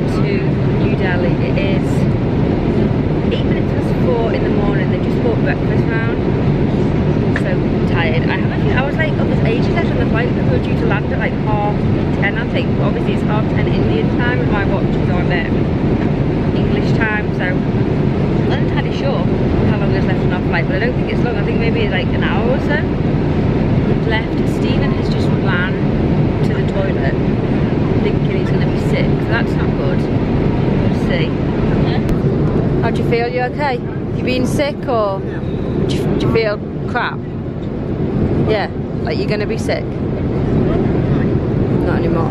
to New Delhi. It is 4:08 in the morning. They just bought breakfast round. So tired. I was like up as ages left on the flight because we were due to land at like 10:30, I think. Obviously it's 10:30 Indian time and my watch is on English time, so I'm not entirely sure how long is left on our flight, but I don't think it's long. I think maybe like an hour or so left. Stephen has just ran to the toilet thinking he's gonna be sick, so that's not good. We'll see. How do you feel? You okay? You been sick or do you feel crap? Yeah, like you're gonna be sick? Not anymore.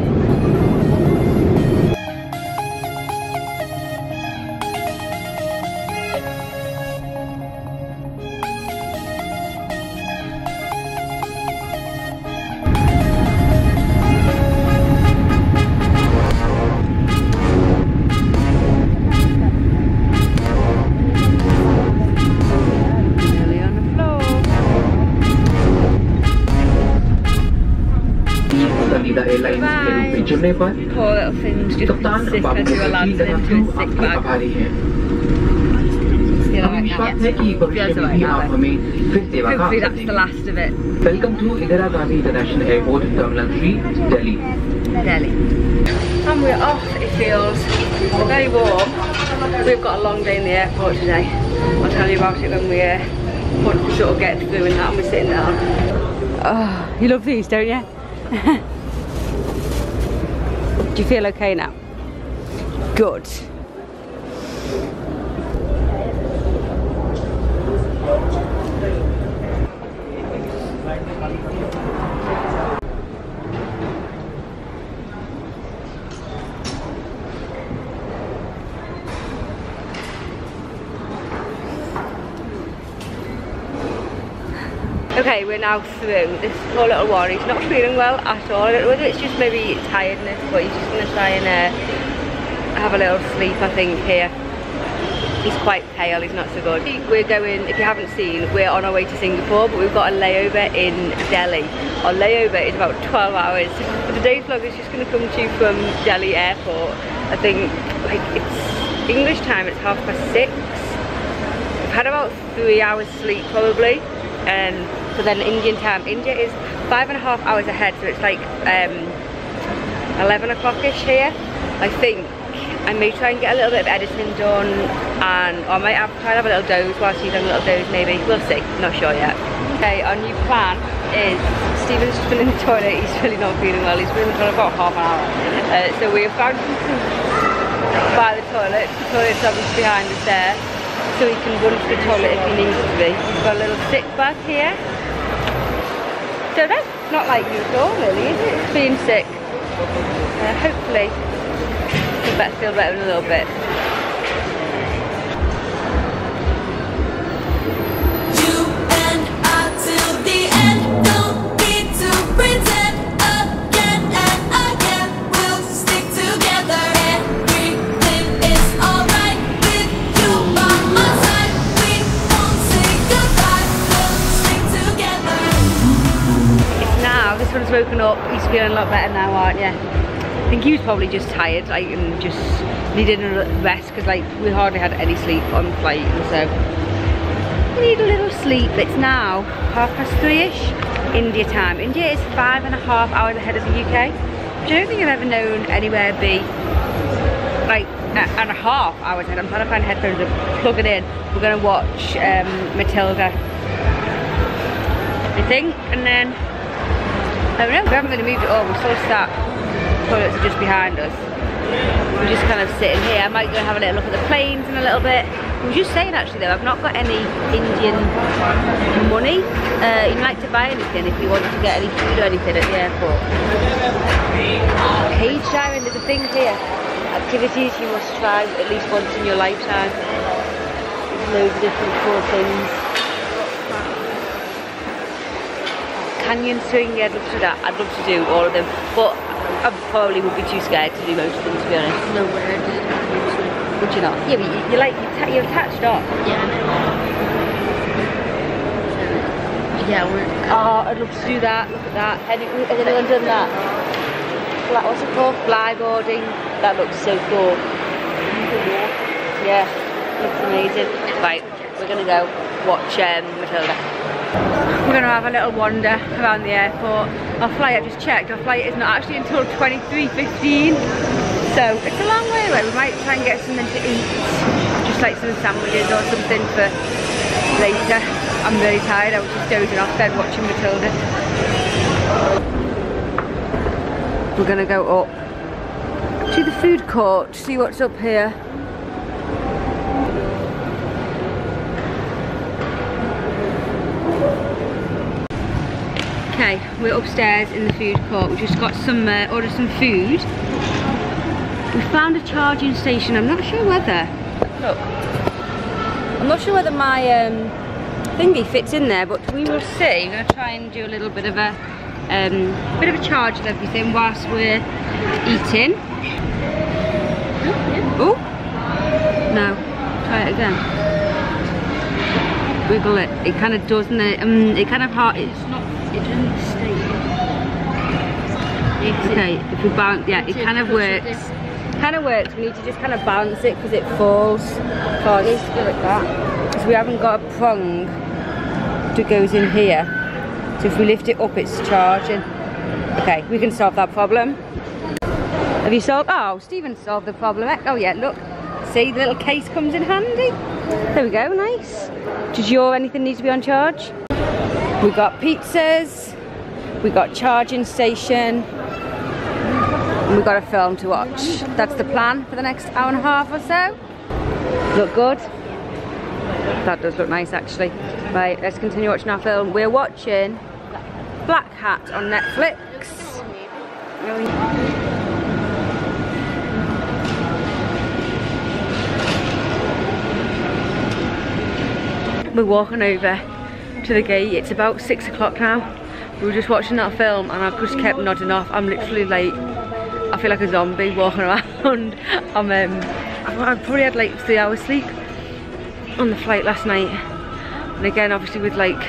Poor little things just been sick as we were landing into his sick bag. He's still alright now. Hopefully that's the last of it. Welcome to Indira Gandhi International Airport, Terminal 3, Delhi. Delhi. And we're off, it feels very warm. We've got a long day in the airport today. I'll tell you about it when we sort of get through and that and we're sitting down. Oh, you love these, don't you? Do you feel okay now? Good. Okay, we're now through. This poor little one, he's not feeling well at all. I don't know whether it's just maybe tiredness, but he's just going to try and have a little sleep, I think, here. He's quite pale, he's not so good. We're going, if you haven't seen, we're on our way to Singapore, but we've got a layover in Delhi. Our layover is about 12 hours. But today's vlog is just going to come to you from Delhi airport. I think, like, it's English time, it's 6:30. I've had about 3 hours sleep, probably. So then Indian time, India is 5.5 hours ahead, so it's like 11 o'clock-ish here. I think I may try and get a little bit of editing done, and I might try and have a little doze whilst he's having a little doze maybe. We'll see, not sure yet. Okay, our new plan is, Stephen's just been in the toilet, he's really not feeling well, he's been in the toilet for about half an hour. So we have found something by the toilet's obviously behind us there. So he can run to the toilet if he needs to be. He's got a little sick bag here. So that's not like you at all really, is it? Being sick. Hopefully he'll feel better in a little bit. One's woken up, he's feeling a lot better now, aren't you? I think he was probably just tired, like, and just needed a rest because, like, we hardly had any sleep on the flight, and so we need a little sleep. It's now 3:30-ish India time. India is 5.5 hours ahead of the UK, which I don't think I've ever known anywhere be like 1.5 hours ahead. I'm trying to find headphones and plug it in. We're gonna watch Matilda, I think, and then. I don't know, we haven't really moved at all, we're still sat. Toilets are just behind us. We're just kind of sitting here. I might go and have a little look at the planes in a little bit. I was just saying actually though, I've not got any Indian money. You'd like to buy anything if you wanted to get any food or anything at the airport. Cage diving, there's a thing here. Activities you must try at least once in your lifetime. There's loads of different cool things. Canyon swing, yeah, I'd love to do that. I'd love to do all of them, but I probably would be too scared to do most of them, to be honest. No way, I'd do canyon swing. Would you not? Yeah, but you're attached on. Yeah, I know. Yeah, we're... Oh, I'd love to do that, look at that. Has anyone done that? what's it called? Flyboarding. That looks so cool. Yeah, looks amazing. Right, we're gonna go watch Matilda. We're gonna have a little wander around the airport. Our flight, I've just checked, our flight is not actually until 23:15. So it's a long way away. We might try and get something to eat, just like some sandwiches or something for later. I'm really tired. I was just dozing off bed watching Matilda. We're gonna go up to the food court to see what's up here. Okay, we're upstairs in the food court. We just got some ordered some food. We found a charging station. I'm not sure whether. Look, I'm not sure whether my thingy fits in there, but we will see. We're gonna try and do a little bit of a charge of everything whilst we're eating. Oh, no, try it again. Wiggle it. It kind of doesn't. It kind of hard. It's not. It doesn't stay. It's okay. If we bounce, yeah, it kind of works. Kind of works. We need to just kind of balance it because it falls. Because like that. Because we haven't got a prong that goes in here. So if we lift it up, it's charging. Okay, we can solve that problem. Have you solved? Oh, Stephen solved the problem. Oh yeah, look. See, the little case comes in handy. There we go, nice. Does your anything need to be on charge? We got pizzas. We got charging station. And we got a film to watch. That's the plan for the next hour and a half or so. Look good. That does look nice, actually. Right, let's continue watching our film. We're watching Black Hat on Netflix. We're walking over to the gate. It's about 6 o'clock now. We were just watching that film and I've just kept nodding off. I'm literally like, I feel like a zombie walking around. I've probably had like 3 hours sleep on the flight last night, and again obviously with like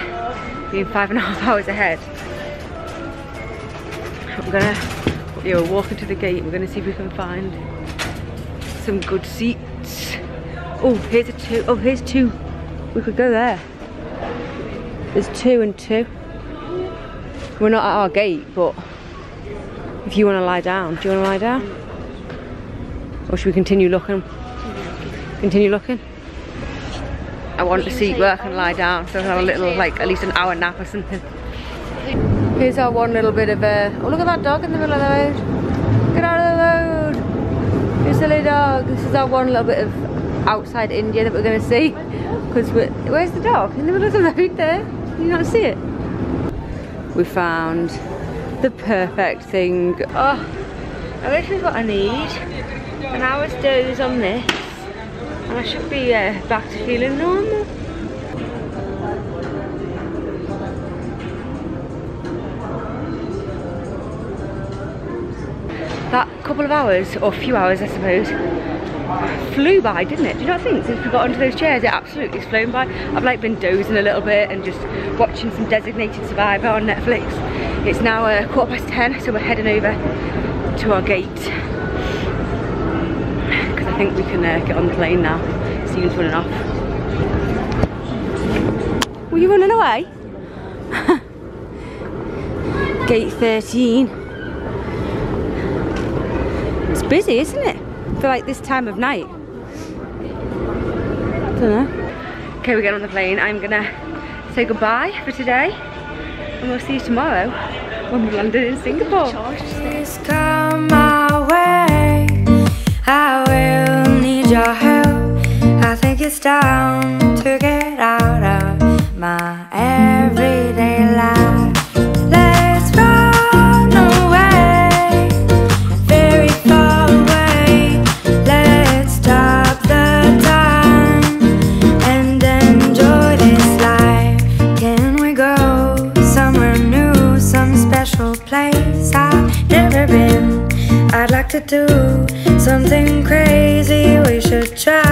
being 5.5 hours ahead. We're walking to the gate. We're gonna see if we can find some good seats. Oh, here's a two. Oh, here's two. We could go there. There's two and two. We're not at our gate, but if you want to lie down, do you want to lie down, or should we continue looking? Continue looking. I want to see where I can lie down, so I'll have a little, like, at least an hour nap or something. Here's our one little bit of a... Oh, look at that dog in the middle of the road. Get out of the road, you silly dog. This is our one little bit of outside India that we're going to see. Because we're... Where's the dog? In the middle of the road there. Can you not see it? We found the perfect thing. Oh, I literally got a need. An hour's doze on this. I should be back to feeling normal. That couple of hours, or few hours I suppose, flew by, didn't it? Do you not think? Since we got onto those chairs, it absolutely has flown by. I've like been dozing a little bit and just watching some Designated Survivor on Netflix. It's now 10:15, so we're heading over to our gate. I think we can get on the plane now. Stephen's running off. Were you running away? Gate 13. It's busy, isn't it? For like this time of night. I don't know. Okay, we're getting on the plane. I'm gonna say goodbye for today, and we'll see you tomorrow when we landed in Singapore. Please come my way. I will need your help. I think it's time to get out of my everyday life. Let's run away, very far away. Let's stop the time and enjoy this life. Can we go somewhere new, some special place I've never been? I'd like to do something crazy, we should try.